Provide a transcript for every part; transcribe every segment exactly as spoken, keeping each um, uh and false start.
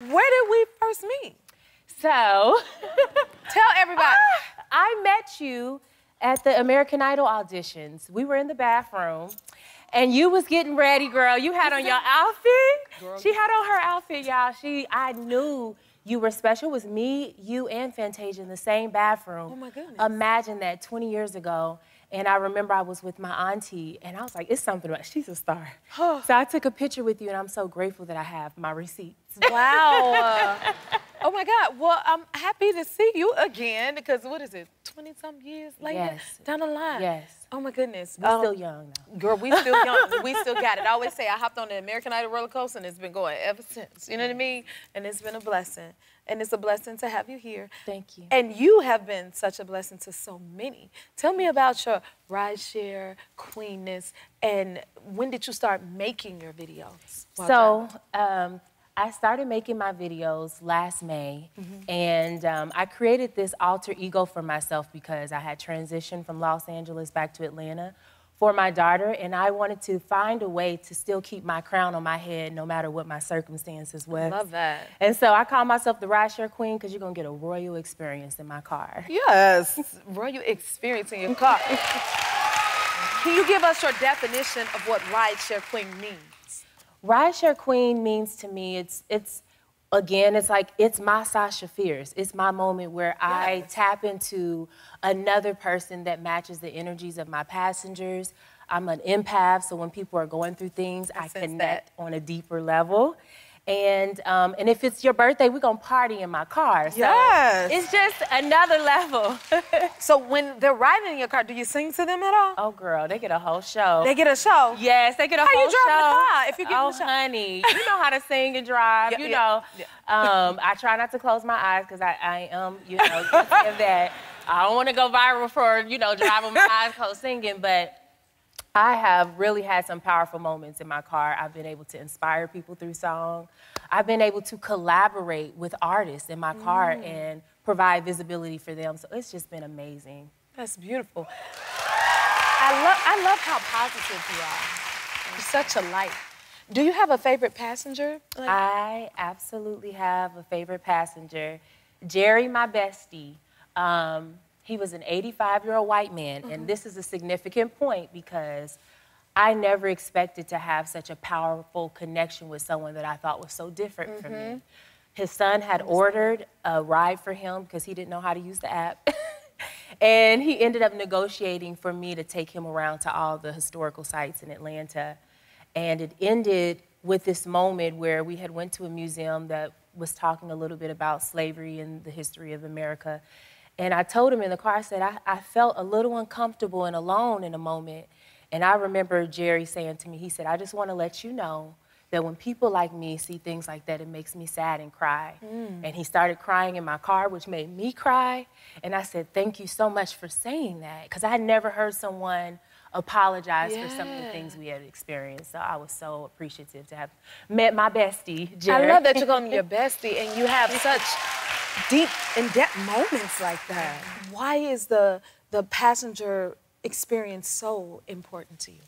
Where did we first meet? So... Tell everybody. Ah, I met you at the American Idol auditions. We were in the bathroom, and you was getting ready, girl. You had on your outfit. Girl. She had on her outfit, y'all. She, I knew you were special. It was me, you, and Fantasia in the same bathroom. Oh, my goodness. Imagine that, twenty years ago. And I remember I was with my auntie, and I was like, it's something about, she's a star. So I took a picture with you, and I'm so grateful that I have my receipts. Wow. Oh, my God. Well, I'm happy to see you again, because what is it, twenty-some years later? Yes. Down the line. Yes. Oh, my goodness. We're um, still young, though. Girl, we still young. We still got it. I always say I hopped on the American Idol roller coaster, and it's been going ever since. You know what I mean? And it's been a blessing. And it's a blessing to have you here. Thank you. And you have been such a blessing to so many. Tell me about your Rideshare Queenness, and when did you start making your videos? So, um, I started making my videos last May, mm-hmm. and um, I created this alter ego for myself because I had transitioned from Los Angeles back to Atlanta for my daughter, and I wanted to find a way to still keep my crown on my head no matter what my circumstances were. I love that. And so I call myself the Rideshare Queen because you're going to get a royal experience in my car. Yes, royal experience in your car. Can you give us your definition of what Rideshare Queen means? Rideshare Queen means to me, it's, it's again, it's like, it's my Sasha Fierce. It's my moment where yes. I tap into another person that matches the energies of my passengers. I'm an empath, so when people are going through things, I, I connect that. on a deeper level. And um, and if it's your birthday, we're gonna party in my car. So yes. It's just another level. So when they're riding in your car, do you sing to them at all? Oh, girl, they get a whole show. They get a show? Yes, they get a how whole show. How you driving the car if you get oh, a show? Oh, honey, you know how to sing and drive, yeah, you know. Yeah, yeah. Um, I try not to close my eyes because I, I am, you know, that. I don't wanna go viral for, you know, driving my eyes closed singing, but I have really had some powerful moments in my car. I've been able to inspire people through song. I've been able to collaborate with artists in my car mm. and provide visibility for them. So it's just been amazing. That's beautiful. I love, I love how positive you are. You're such a light. Do you have a favorite passenger? Like I absolutely have a favorite passenger. Jerry, my bestie. Um, He was an eighty-five-year-old white man, mm-hmm. and this is a significant point because I never expected to have such a powerful connection with someone that I thought was so different mm-hmm. from me. His son had ordered a ride for him because he didn't know how to use the app, and he ended up negotiating for me to take him around to all the historical sites in Atlanta, and it ended with this moment where we had went to a museum that was talking a little bit about slavery and the history of America. And I told him in the car, I said, I, I felt a little uncomfortable and alone in a moment. And I remember Jerry saying to me, he said, I just want to let you know that when people like me see things like that, it makes me sad and cry. Mm. And he started crying in my car, which made me cry. And I said, thank you so much for saying that, because I had never heard someone apologize yeah. for some of the things we had experienced. So I was so appreciative to have met my bestie, Jerry. I love that you're going to be your bestie, and you have such deep, in-depth moments like that. Why is the, the passenger experience so important to you?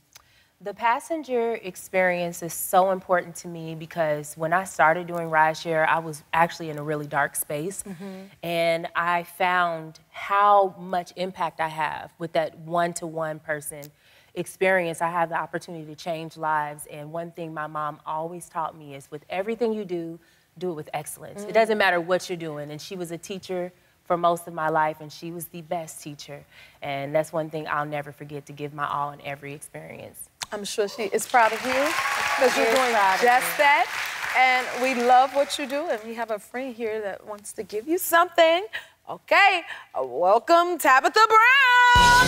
The passenger experience is so important to me because when I started doing Rideshare, I was actually in a really dark space. Mm-hmm. And I found how much impact I have with that one-to-one person experience. I have the opportunity to change lives. And one thing my mom always taught me is with everything you do, do it with excellence. Mm. It doesn't matter what you're doing. And she was a teacher for most of my life, and she was the best teacher. And that's one thing I'll never forget, to give my all in every experience. I'm sure she is proud of you because you're doing just that. And we love what you do. And we have a friend here that wants to give you something. Okay, welcome Tabitha Brown.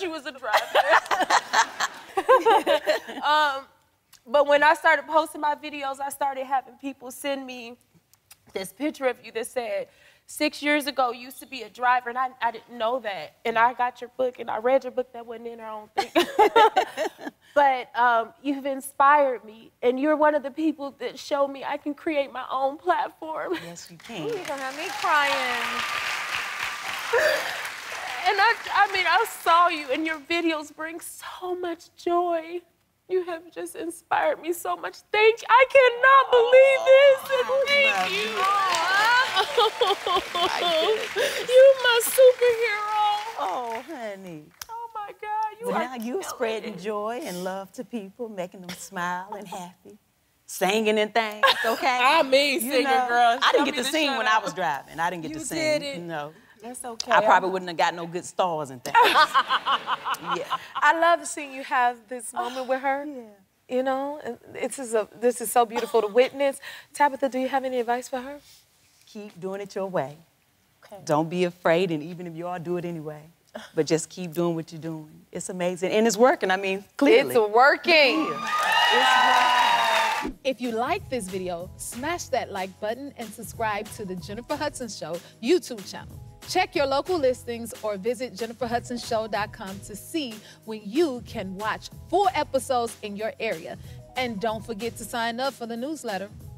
You was a driver. um, but when I started posting my videos, I started having people send me this picture of you that said, six years ago used to be a driver, and I, I didn't know that. And I got your book, and I read your book that wasn't in her own thing. But um, you've inspired me, and you're one of the people that showed me I can create my own platform. Yes, you can. You're gonna have me crying. And I, I mean, I saw you, and your videos bring so much joy. You have just inspired me so much. Thank you. I cannot believe this. Oh, thank you. Oh, you my superhero. Oh, honey. Oh, my God. You well, are now you're spreading it. Joy and love to people, making them smile and happy, singing and things, okay? I mean, you singing, know, girl. I didn't Tell get to sing when up. I was driving. I didn't get you to sing. You did it. No. That's okay. I probably wouldn't have got no good stars and things. Yeah. I love seeing you have this moment with her. Yeah. You know, and this is a this is so beautiful to witness. Tabitha, do you have any advice for her? Keep doing it your way. Okay. Don't be afraid, and even if you all do it anyway, but just keep doing what you're doing. It's amazing, and it's working. I mean, clearly, it's working. Yeah. It's working. If you like this video, smash that like button and subscribe to The Jennifer Hudson Show YouTube channel. Check your local listings or visit jennifer hudson show dot com to see when you can watch full episodes in your area. And don't forget to sign up for the newsletter.